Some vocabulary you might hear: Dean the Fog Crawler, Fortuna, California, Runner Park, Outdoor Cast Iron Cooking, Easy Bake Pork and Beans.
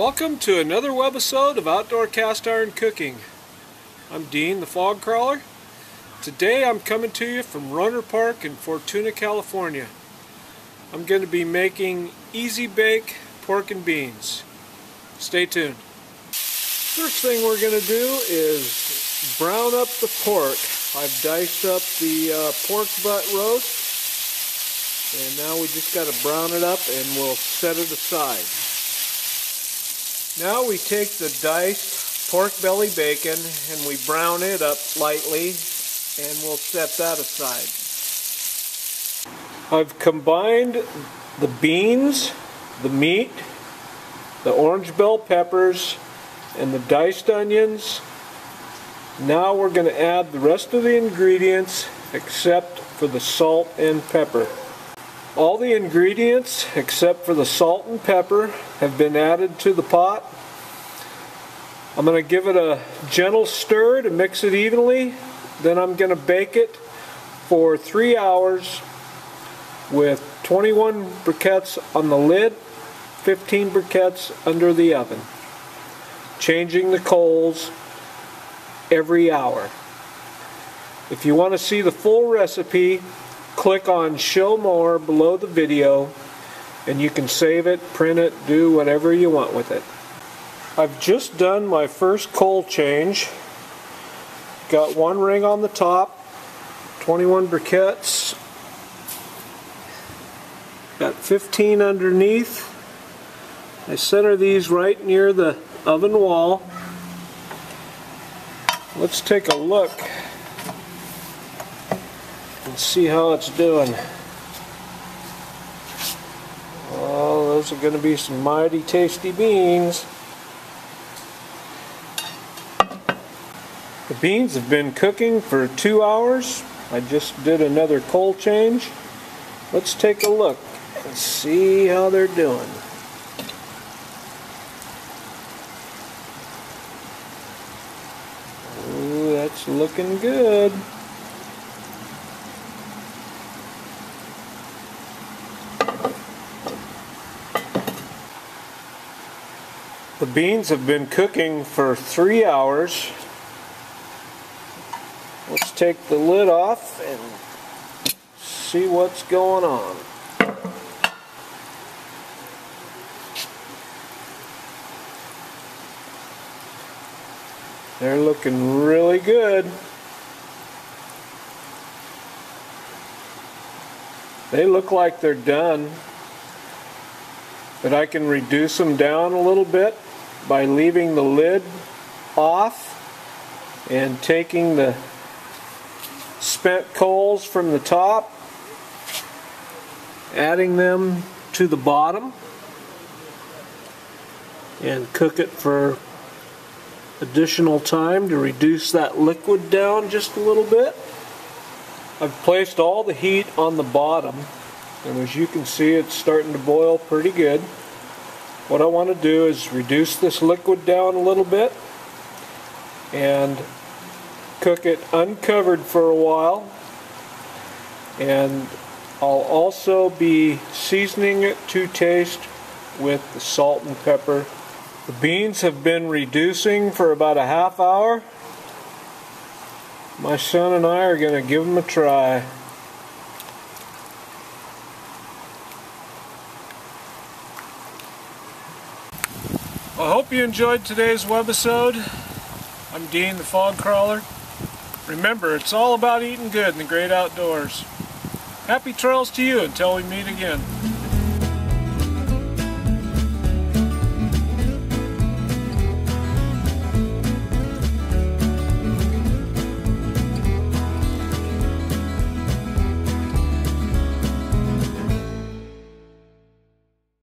Welcome to another webisode of Outdoor Cast Iron Cooking. I'm Dean the Fog Crawler. Today I'm coming to you from Runner Park in Fortuna, California. I'm going to be making Easy Bake Pork and Beans. Stay tuned. First thing we're going to do is brown up the pork. I've diced up the pork butt roast. And now we just got to brown it up and we'll set it aside. Now we take the diced pork belly bacon and we brown it up lightly and we'll set that aside. I've combined the beans, the meat, the orange bell peppers, and the diced onions. Now we're going to add the rest of the ingredients except for the salt and pepper. All the ingredients except for the salt and pepper have been added to the pot. I'm going to give it a gentle stir to mix it evenly. Then I'm going to bake it for 3 hours with 21 briquettes on the lid, 15 briquettes under the oven, changing the coals every hour. If you want to see the full recipe, click on Show More below the video and you can save it, print it, do whatever you want with it. I've just done my first coal change. Got one ring on the top, 21 briquettes, got 15 underneath. I center these right near the oven wall. Let's take a look. See how it's doing. Oh, those are going to be some mighty tasty beans. The beans have been cooking for 2 hours. I just did another coal change. Let's take a look and see how they're doing. Ooh, that's looking good. The beans have been cooking for 3 hours. Let's take the lid off and see what's going on. They're looking really good. They look like they're done, but I can reduce them down a little bit by leaving the lid off and taking the spent coals from the top, adding them to the bottom, and cook it for additional time to reduce that liquid down just a little bit. I've placed all the heat on the bottom, and as you can see, it's starting to boil pretty good. What I want to do is reduce this liquid down a little bit and cook it uncovered for a while, and I'll also be seasoning it to taste with the salt and pepper. The beans have been reducing for about a half hour. My son and I are going to give them a try. I hope you enjoyed today's webisode. I'm Dean the Fog Crawler. Remember, it's all about eating good in the great outdoors. Happy trails to you until we meet again.